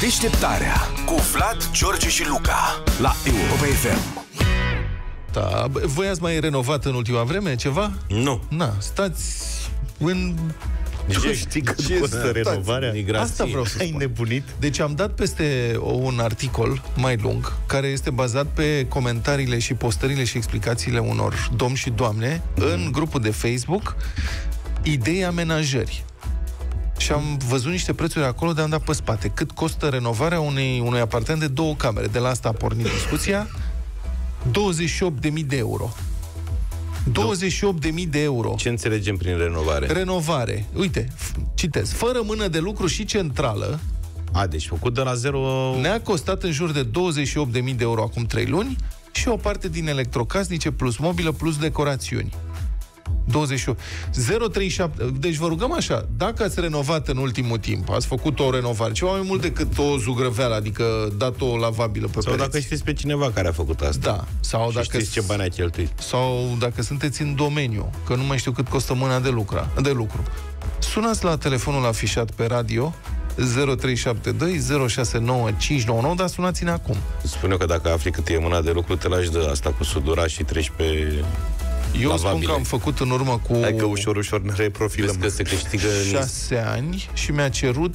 Deșteptarea cu Vlad, George și Luca la Europa FM. Da, voi ați mai renovat în ultima vreme ceva? Nu. Na, stați în... Nu știi cât costă renovarea? Asta vreau să spun. Ai nebunit? Deci am dat peste un articol mai lung, care este bazat pe comentariile și postările și explicațiile unor domni și doamne în grupul de Facebook Idee Amenajări. Și am văzut niște prețuri acolo, de am dat pe spate. Cât costă renovarea unui apartament de 2 camere? De la asta a pornit discuția. 28.000 de euro. 28.000 de euro. Ce înțelegem prin renovare? Renovare. Uite, citez. Fără mână de lucru și centrală. A, deci făcut de la zero... Ne-a costat în jur de 28.000 de euro acum 3 luni și o parte din electrocasnice plus mobilă plus decorațiuni. 037. Deci vă rugăm așa, dacă ați renovat în ultimul timp, ați făcut o renovare, ceva mai mult decât o zugrăveală, adică dat o lavabilă pe pereți. Sau dacă știți pe cineva care a făcut asta. Da. Sau dacă știți ce bani a cheltuit. Sau dacă sunteți în domeniu, că nu mai știu cât costă mâna de lucru. Sunați la telefonul afișat pe radio 0372 069599, dar sunați-ne acum. Spune că dacă afli cât e mâna de lucru, te lași de asta cu sudura și treci pe... Eu spun că am făcut în urmă cu... Hai că ușor, ușor ne reprofilăm. Vezi că se câștigă 6 ani și mi-a cerut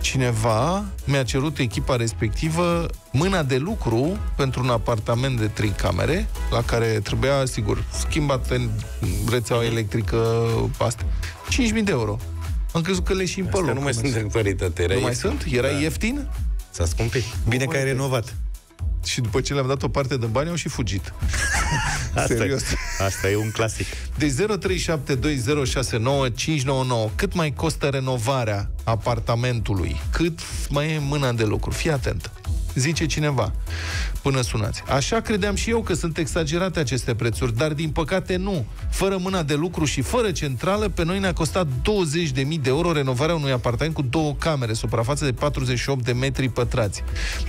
cineva, mi-a cerut echipa respectivă mâna de lucru pentru un apartament de 3 camere, la care trebuia, sigur, schimbată rețeaua electrică, asta. 5.000 de euro. Am crezut că le și pe loc. Nu mai sunt în paritate. Nu mai sunt? Era ieftin? S-a scumpit. Bine că ai renovat. Și după ce le-am dat o parte de bani, au și fugit. Serios. Asta e un clasic. Deci 0372069599. Cât mai costă renovarea apartamentului? Cât mai e mâna de lucru? Fii atent. Zice cineva, până sunați. Așa credeam și eu că sunt exagerate aceste prețuri, dar din păcate nu. Fără mâna de lucru și fără centrală, pe noi ne-a costat 20.000 de euro renovarea unui apartament cu 2 camere, suprafață de 48 de metri pătrați.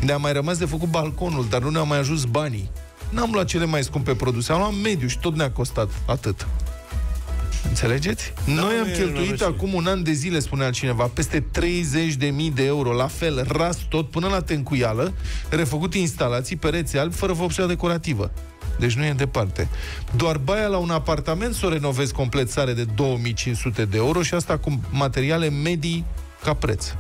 Ne-a mai rămas de făcut balconul, dar nu ne-au mai ajuns banii. N-am luat cele mai scumpe produse, am luat mediu și tot ne-a costat atât. Înțelegeți? Noi am cheltuit acum 1 an de zile, spune altcineva, peste 30.000 de euro, la fel, ras tot, până la tencuială, refăcut instalații, pereți albi, fără vopsea decorativă. Deci nu e departe. Doar baia la un apartament să o renovezi complet sare de 2.500 de euro și asta cu materiale medii ca preț.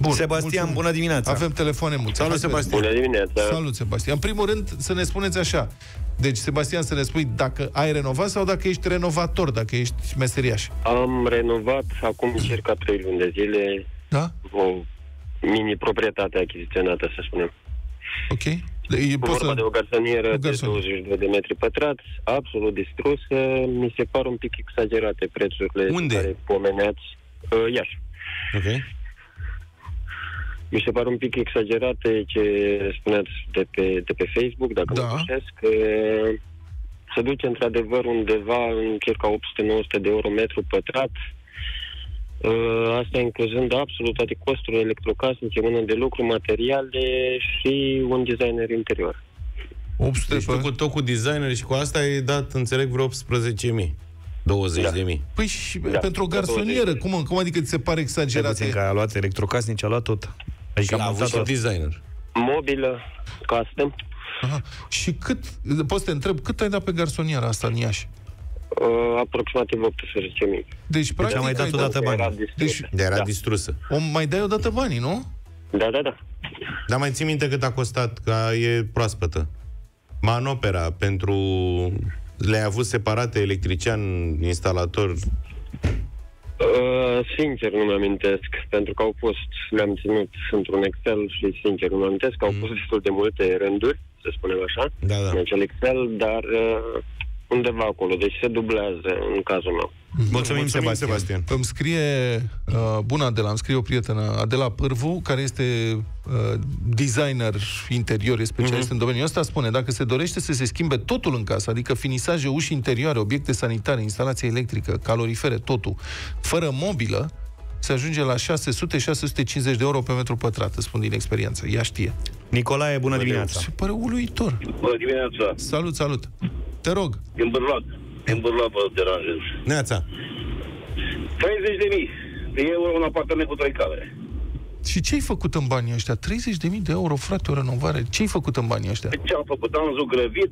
Bun, Sebastian, mulțumim. Bună dimineața! Avem telefoane multe. Salut, Sebastian! Bună dimineața! Salut, Sebastian! În primul rând, să ne spuneți așa. Deci, Sebastian, să ne spui dacă ai renovat sau dacă ești renovator, dacă ești meseriaș. Am renovat acum circa 3 luni de zile. Da? O mini-proprietate achiziționată, să spunem. Ok. Vorba de o garsonieră de 22 de metri pătrați, absolut distrusă. Mi se par un pic exagerate prețurile. Unde? Care pomeneați. Iași. Ok. Mi se par un pic exagerate ce spuneați de pe Facebook, dacă mă dușesc. Se duce într-adevăr undeva în circa 800-900 de euro metru pătrat. Asta incluzând absolut toate costurile, electrocasnice, mână de lucru, materiale și un designer interior. 800 deci făcut tot cu designer și cu asta e dat, înțeleg, vreo 18.000. 20 de mii. Păi și pentru o garsonieră, cum adică ți se pare exagerat? Că a luat electrocasnici, a luat tot. Adică a avut un designer. Mobilă, custom. Aha. Și cât, poți să te întreb, cât ai dat pe garsoniera asta în Iași? Aproximativ 18.000. Deci, practic, am mai dat o dată banii. Deci, era distrusă. O mai dai o dată banii, nu? Da, da, da. Dar mai ții minte cât a costat, că e proaspătă. Manopera pentru... Le-ai avut separate, electrician, instalator? Sincer, nu-mi amintesc, pentru că au fost, le-am ținut într-un Excel și, sincer, nu-mi amintesc, au fost destul de multe rânduri, să spunem așa, în acel Excel, dar undeva acolo, deci se dublează în cazul meu. Mulțumim, Sebastian. Îmi scrie, bună Adela, îmi scrie o prietenă, Adela Pârvu, care este designer interior, e specialist în domeniul ăsta, spune, dacă se dorește să se schimbe totul în casă, adică finisaje, uși interioare, obiecte sanitare, instalație electrică, calorifere, totul, fără mobilă, se ajunge la 600-650 de euro pe metru pătrat, spun din experiență, ea știe. Nicolae, bună dimineața. Se pare uluitor. Bună dimineața. Salut, salut. Te rog. Din Bârlad. Din Bârlad vă deranjez. Neața. 30.000 de euro un apartament cu 3 camere. Și ce-ai făcut în banii ăștia? 30.000 de euro, frate, o renovare. Ce-ai făcut în banii ăștia? Ce am făcut? Am zugrăvit.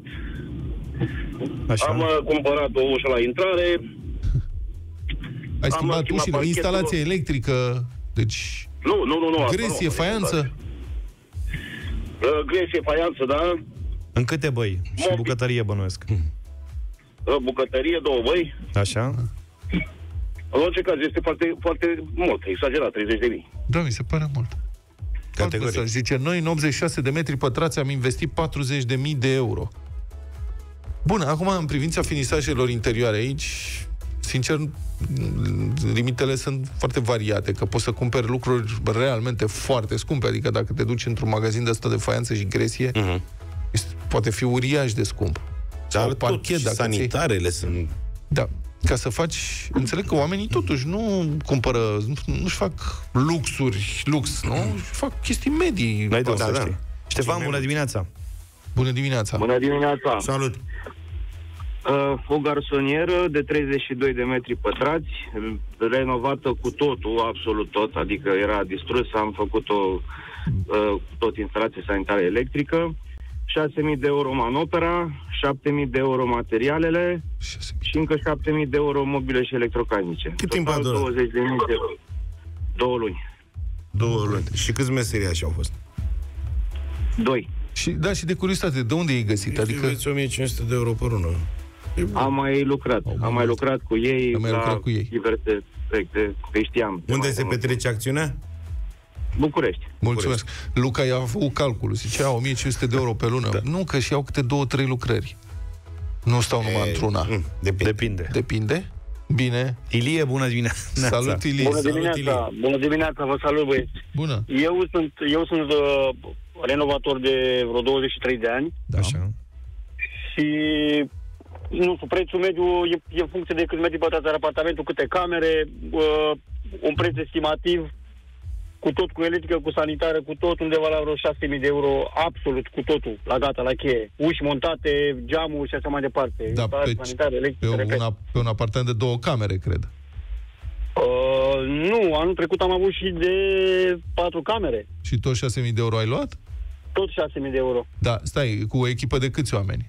Așa. Am cumpărat o ușă la intrare. Ai schimbat ușile, o instalație electrică. Deci... Nu. Gresie, faianță? Gresie, faianță, da. În câte băi? Și bucătărie bănuiesc. Bucătărie, 2 băi. Așa. În orice caz, este foarte, foarte mult, exagerat, 30.000. Da, mi se pare mult. Categoric. Zice, noi în 86 de metri pătrați am investit 40.000 de euro. Bun, acum în privința finisajelor interioare aici, sincer, limitele sunt foarte variate, că poți să cumperi lucruri realmente foarte scumpe, adică dacă te duci într-un magazin de asta de faianță și gresie, poate fi uriaș de scump. Dar parchet, dacă sanitarele sunt... Da. Ca să faci... Înțeleg că oamenii totuși nu cumpără, nu-și fac luxuri, nu? Fac chestii medii. Da. Ștefan, bună dimineața! Bună dimineața! Bună dimineața! Salut! O garsonieră de 32 de metri pătrați, renovată cu totul, absolut tot, adică era distrusă, am făcut-o tot instalație sanitară electrică, 6.000 de euro manopera, 7.000 de euro materialele și încă 7.000 de euro mobile și electrocasnice. Cât timp a durat? 20.000 de euro. 2 luni. 2 luni. Și câți meseriași au fost? 2. Și, da, și de curiozitate, de unde i-ai găsit? Adică... 1.500 de euro pe lună. Am mai lucrat. Am mai lucrat cu ei la diverse proiecte, că știam. Unde se petrece acțiunea? București. Mulțumesc. Luca i-a făcut calculul. Zicea 1.500 de euro pe lună. Da. Nu, că și-au câte 2-3 lucrări. Nu stau numai într-una. Depinde. Bine. Ilie, bună dimineața. Salut, Ilie. Bună dimineața. Bună dimineața, vă salut, băieți. Bună. Eu sunt renovator de vreo 23 de ani. Da. Așa. Și nu știu, prețul mediu e în funcție de cât metri pătrați are apartamentul, câte camere, un preț estimativ cu tot, cu electrică, cu sanitară, cu tot, undeva la vreo 6.000 de euro, absolut, cu totul, la gata, la cheie. Uși montate, geamuri și așa mai departe. Da, pe un apartament de 2 camere, cred. Nu, anul trecut am avut și de 4 camere. Și tot 6.000 de euro ai luat? Tot 6.000 de euro. Da, stai, cu o echipă de câți oameni?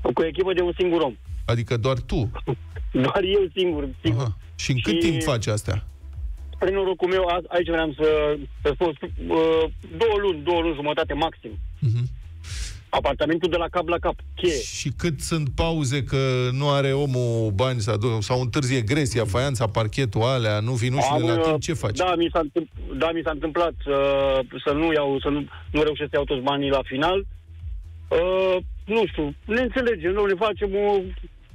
Cu o echipă de un singur om. Adică doar tu? Doar eu singur. Aha. Și în cât timp faci astea? Prin norocul meu, aici vreau să spun, 2 luni, 2 luni jumătate maxim. Apartamentul de la cap la cap, cheie. Și cât sunt pauze, că nu are omul bani sau întârzie gresia, faianța, parchetul, alea, nu vin ușile la timp, ce faci? Da, mi s-a întâmplat să nu reușesc să iau toți banii la final. Nu știu, ne înțelegem, ne facem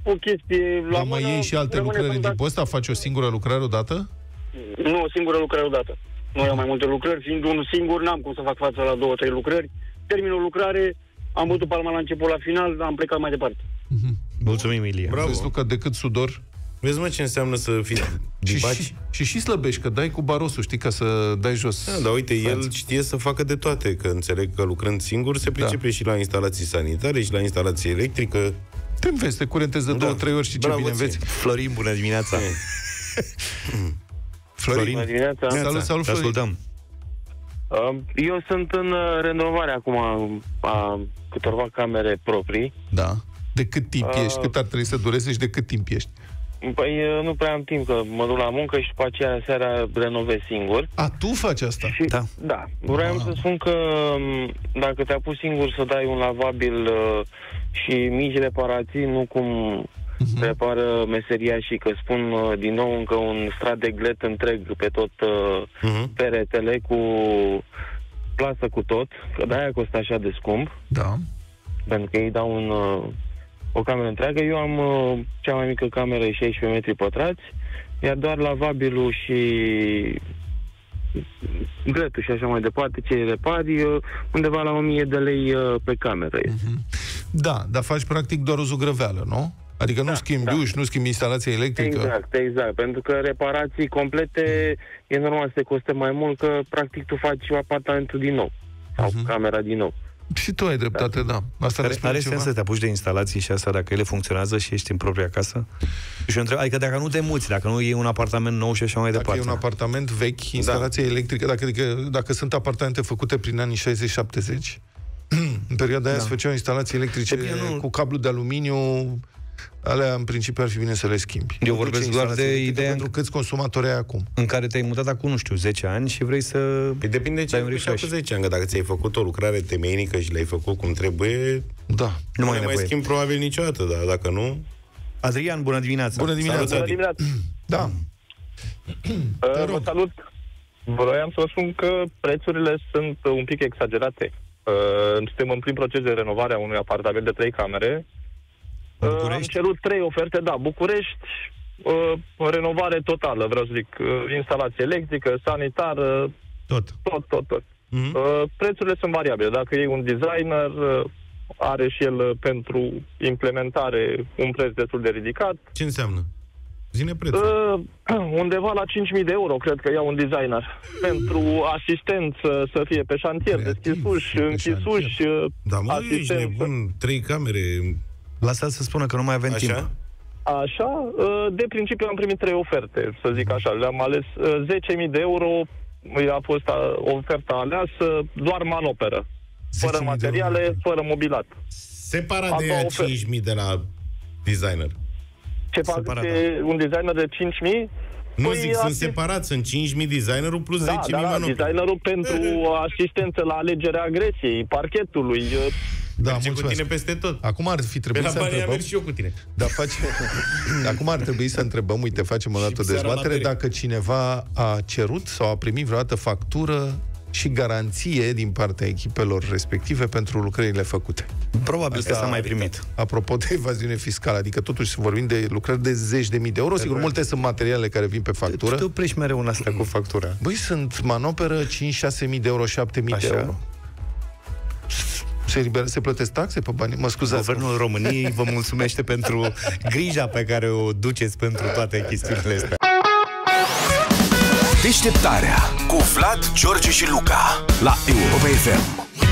o chestie la mână. Dar mai iei și alte lucrări în timpul ăsta? Faci o singură lucrare odată? Nu, o singură lucrare odată. Nu am mai multe lucrări, fiind unul singur, n-am cum să fac față la 2-3 lucrări. Termin o lucrare, am bătut palma la început, la final, am plecat mai departe. Mulțumim, Ilie. Bravo. Vezi, Luca, decât sudor. Vezi, mă, ce înseamnă să fii dipaci. Și slăbești, că dai cu barosul, știi, ca să dai jos. Da, dar uite, el știe să facă de toate, că înțeleg că lucrând singur se pricepe și la instalații sanitare, și la instalație electrică. Te înveți, te curentezi de 2-3 ori și ce bine înveți. Florin, bună dimineața! Florin, salut, Florin. Ascultăm. Eu sunt în renovare acum a câtorva camere proprii. Da. De cât timp ești? Cât ar trebui să dureze și de cât timp ești? Păi nu prea am timp, că mă duc la muncă și după aceea seara renovez singur. A, tu faci asta? Și, da. Da. Vreau să spun că dacă te-a pus singur să dai un lavabil și mici reparații, nu cum... repară meseria și că spun din nou încă un strat de glet întreg pe tot peretele cu plasă cu tot, că de-aia costă așa de scump. Da. Pentru că ei dau o cameră întreagă. Eu am cea mai mică cameră, 16 metri pătrați, iar doar lavabilul și gletul și așa mai departe, ce repari, undeva la 1.000 de lei pe cameră. Da, dar faci practic doar o zugrăveală, nu? Adică nu schimbi uși, nu schimbi instalația electrică. Exact. Pentru că reparații complete e normal să te coste mai mult, că practic tu faci apartamentul din nou. Sau camera din nou. Și tu ai dreptate, da. Asta are sens să te apuci de instalații și asta dacă ele funcționează și ești în propria casă? Și eu întreb, adică dacă nu te muți, dacă nu iei un apartament nou și așa mai departe. Dacă e un apartament vechi, instalație electrică, dacă sunt apartamente făcute prin anii 60-70, în perioada aia se făceau instalații electrice cu cablu de aluminiu. Alea, în principiu, ar fi bine să le schimbi. Eu vorbesc doar de ideea pentru câți consumatori ai acum. În care te-ai mutat acum, nu știu, 10 ani și vrei să... Păi depinde ce ai făcut cu 10 ani, că dacă ți-ai făcut o lucrare temeinică și le-ai făcut cum trebuie, da, nu mai schimbi probabil niciodată, dar dacă nu... Adrian, bună dimineața! Bună dimineața! Salut, da. Vă salut! Vroiam să vă spun că prețurile sunt un pic exagerate. Suntem în plin proces de renovare a unui apartament de 3 camere. Am cerut 3 oferte, da, București, renovare totală, vreau să zic, instalație electrică, sanitară, tot. Mm-hmm. Prețurile sunt variabile, dacă e un designer, are și el pentru implementare un preț destul de ridicat. Ce înseamnă? Zine prețul. Undeva la 5.000 de euro, cred că ia un designer. Pentru asistență să fie pe șantier, deschis uși, închis uși, asistență. 3 camere... Lasă să spună că nu mai avem timp. Așa, de principiu am primit 3 oferte, să zic așa. Le-am ales. 10.000 de euro a fost oferta aleasă, doar manoperă. Fără materiale, fără mobilat. Separat de 5.000 de la designer. Ce face un designer de 5.000? Nu, păi sunt separați, sunt 5.000 designerul plus 10.000 manoperă. Designerul pentru asistență la alegerea agresiei, parchetului... Da, merge cu tine peste tot. Acum ar fi trebuit să întrebăm... și eu cu tine. Dar acum ar trebui să întrebăm, uite, facem o dată dezbatere, dacă cineva a cerut sau a primit vreodată factură și garanție din partea echipelor respective pentru lucrările făcute. Probabil că s-a mai primit. Apropo de evaziune fiscală, adică totuși vorbim de lucrări de 10.000 de euro, sigur, multe sunt materiale care vin pe factură. Tu oprești mereu un asta cu factura. Băi, sunt manoperă 5-6.000 de euro, 7.000 de euro. Se plătesc taxe pe bani? Mă scuzați. Guvernul României vă mulțumește pentru grija pe care o duceți pentru toate chestiunile astea. Deșteptarea cu Vlad, George și Luca la Europa FM.